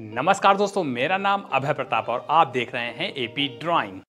नमस्कार दोस्तों, मेरा नाम अभय प्रताप और आप देख रहे हैं AP ड्राइंग।